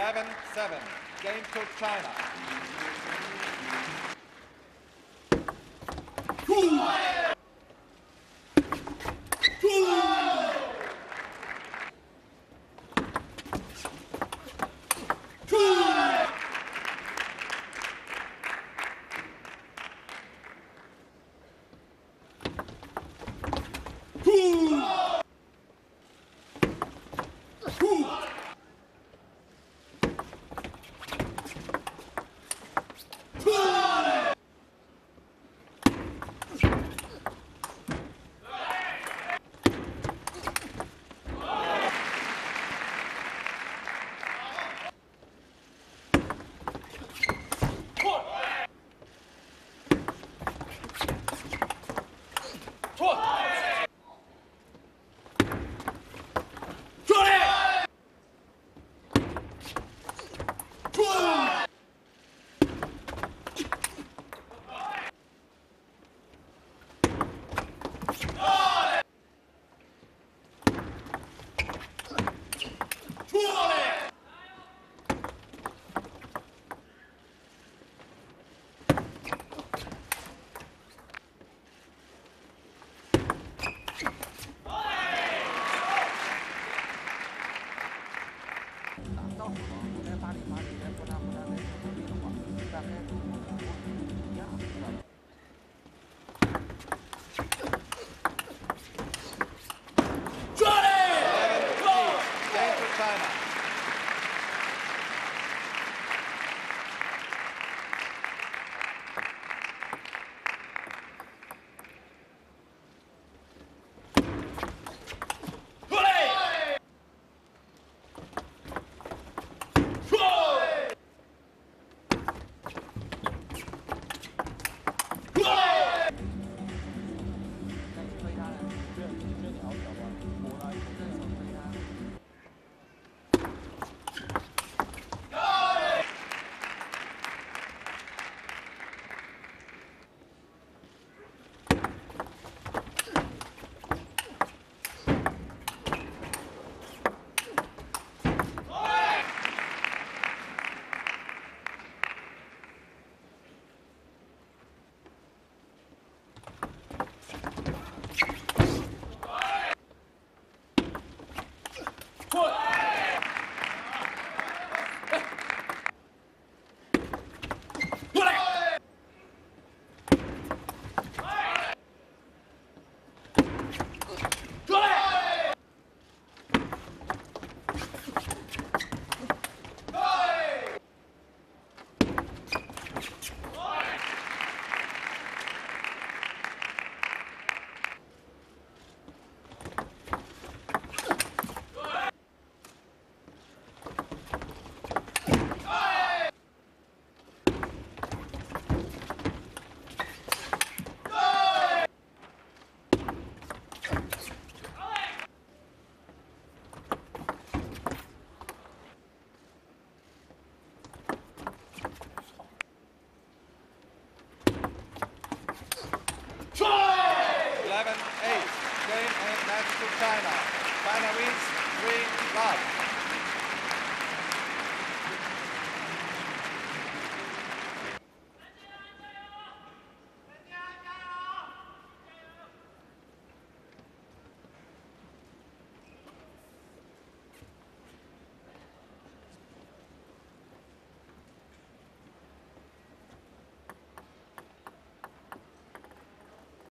11-7. Game to China. Game and match to China. China wins 3-1.